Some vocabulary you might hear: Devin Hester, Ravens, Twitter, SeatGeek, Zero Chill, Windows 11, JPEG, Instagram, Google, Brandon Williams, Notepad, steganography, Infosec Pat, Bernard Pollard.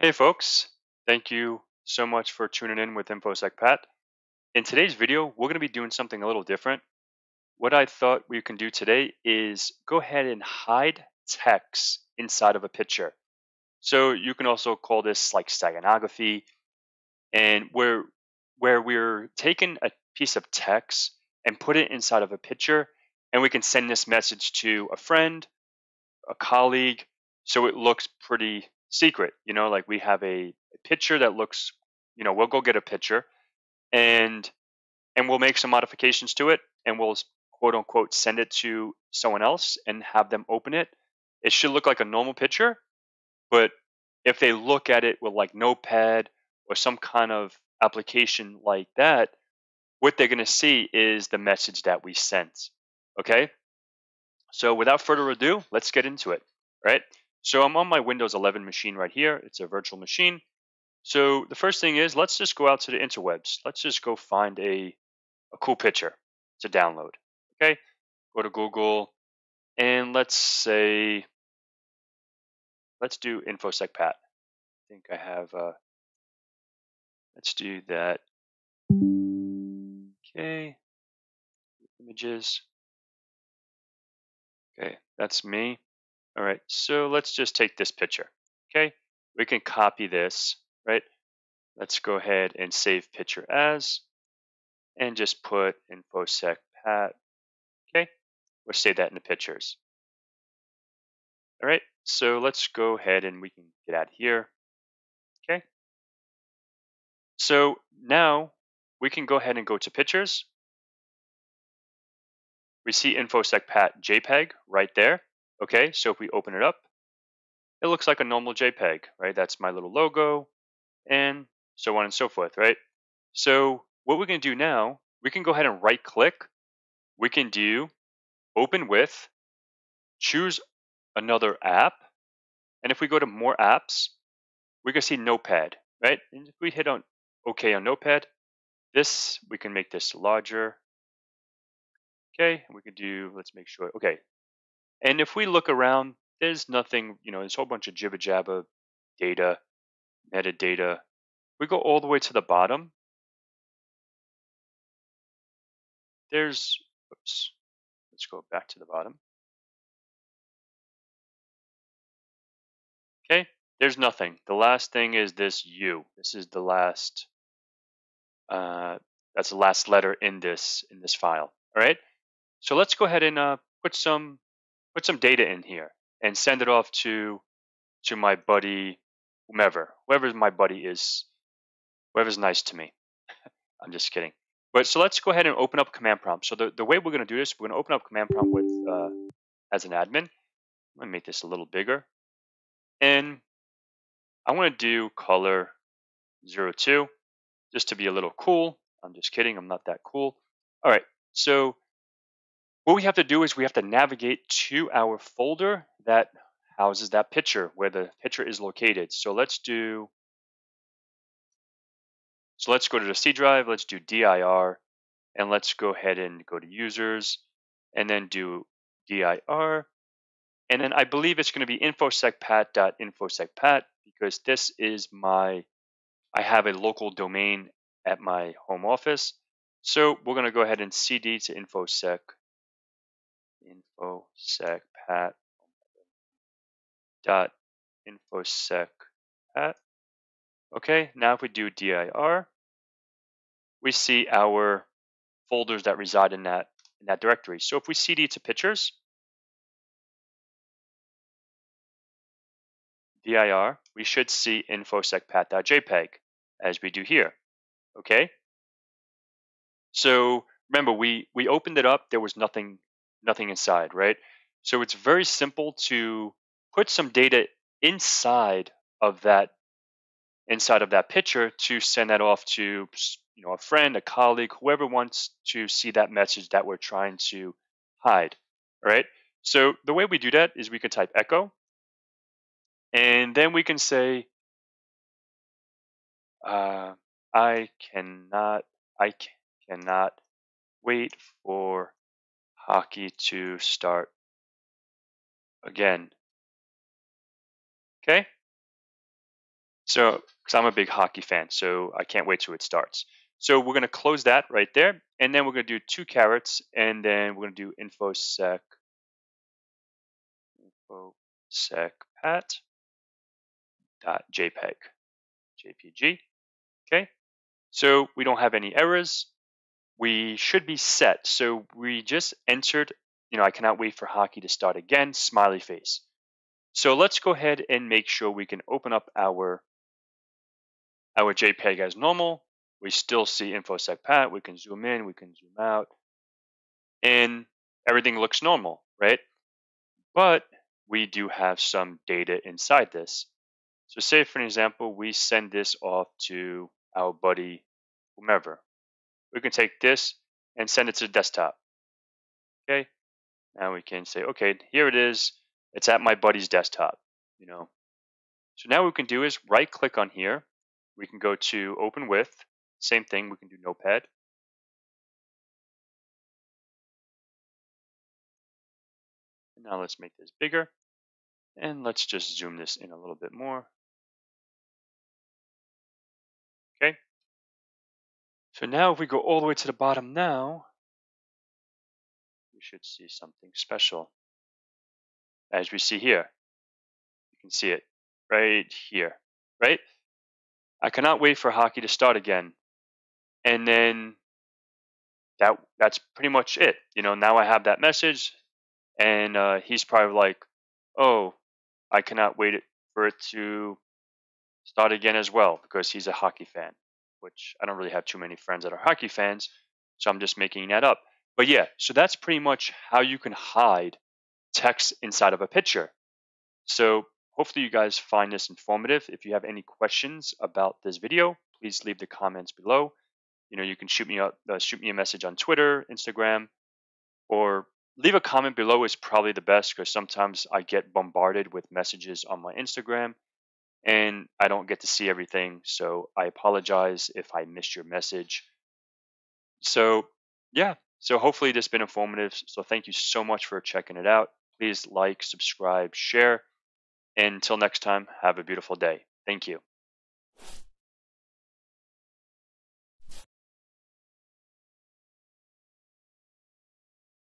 Hey folks, thank you so much for tuning in with Infosec Pat. In today's video, we're going to be doing something a little different. What I thought we can do today is go ahead and hide text inside of a picture. So you can also call this like steganography, and where we're taking a piece of text and put it inside of a picture, and we can send this message to a friend, a colleague, so it looks pretty secret, you know, like we have a picture that looks, you know, we'll go get a picture and we'll make some modifications to it, and we'll quote unquote send it to someone else and have them open it. It should look like a normal picture, but if they look at it with like Notepad or some kind of application like that, what they're going to see is the message that we sent. Okay. So without further ado, let's get into it. Right. So I'm on my Windows 11 machine right here. It's a virtual machine. So the first thing is, let's just go out to the interwebs. Let's just go find a cool picture to download. Okay, go to Google and let's say, let's do Infosec Pat. I think I have, let's do that. Okay, images. Okay, that's me. All right, so let's just take this picture, okay? We can copy this, right? Let's go ahead and save picture as, and just put Infosec Pat, okay? We'll save that in the pictures. All right, so let's go ahead and we can get out of here, okay? So now we can go ahead and go to pictures. We see Infosec Pat JPEG right there. Okay, so if we open it up, it looks like a normal JPEG, right? That's my little logo and so on and so forth, right? So what we're gonna do now, we can go ahead and right click. We can do open with, choose another app. And if we go to more apps, we can see Notepad, right? And if we hit on okay on Notepad, this, we can make this larger. Okay, we could do, let's make sure, okay. And if we look around, there's nothing, you know, there's a whole bunch of jibber jabber data, metadata. We go all the way to the bottom. There's, oops, let's go back to the bottom. Okay, there's nothing. The last thing is this U. This is the last, that's the last letter in this file, all right? So let's go ahead and put some data in here and send it off to my buddy, whoever my buddy is, whoever's nice to me. I'm just kidding. But so let's go ahead and open up command prompt. So the way we're going to do this, we're going to open up command prompt with as an admin. I'm going to make this a little bigger. And I want to do color 02 just to be a little cool. I'm just kidding. I'm not that cool. All right. So what we have to do is we have to navigate to our folder that houses that picture, where the picture is located. So let's do, so let's go to the C drive, let's do DIR, and let's go ahead and go to users, and then do DIR. And then I believe it's going to be infosecpat.infosecpat, because this is my, I have a local domain at my home office. So we're going to go ahead and CD to infosec. infosecpat.infosecpat. Okay, now if we do dir, we see our folders that reside in that directory. So if we cd to pictures, dir, we should see infosecpat.jpg as we do here. Okay. So remember, we opened it up, there was nothing inside, right? So it's very simple to put some data inside of that picture to send that off to, you know, a friend, a colleague, whoever wants to see that message that we're trying to hide, all right? So the way we do that is we can type echo, and then we can say, I cannot wait for hockey to start again. Okay? So, because I'm a big hockey fan, so I can't wait till it starts. So we're going to close that right there, and then we're going to do 2 carrots, and then we're going to do infosec pat.jpg. Okay, so we don't have any errors. We should be set. So we just entered, you know, I cannot wait for hockey to start again, smiley face. So let's go ahead and make sure we can open up our JPEG as normal. We still see InfoSec Pat. We can zoom in, we can zoom out, and everything looks normal, right? But we do have some data inside this. So say, for an example, we send this off to our buddy, whomever. We can take this and send it to the desktop. Okay, now we can say, okay, here it is. It's at my buddy's desktop, you know. So now what we can do is right click on here. We can go to open with. Same thing, we can do Notepad. And now let's make this bigger. And let's just zoom this in a little bit more. Okay. So now if we go all the way to the bottom now, we should see something special. As we see here, you can see it right here, right? I cannot wait for hockey to start again. And then that's pretty much it. You know, now I have that message, and he's probably like, oh, I cannot wait for it to start again as well, because he's a hockey fan, which I don't really have too many friends that are hockey fans, so I'm just making that up. But yeah, so that's pretty much how you can hide text inside of a picture. So hopefully you guys find this informative. If you have any questions about this video, please leave the comments below. You know, you can shoot me a message on Twitter, Instagram, or leave a comment below is probably the best, because sometimes I get bombarded with messages on my Instagram and I don't get to see everything. So I apologize if I missed your message. So yeah, so hopefully this has been informative. So thank you so much for checking it out. Please like, subscribe, share. And until next time, have a beautiful day. Thank you.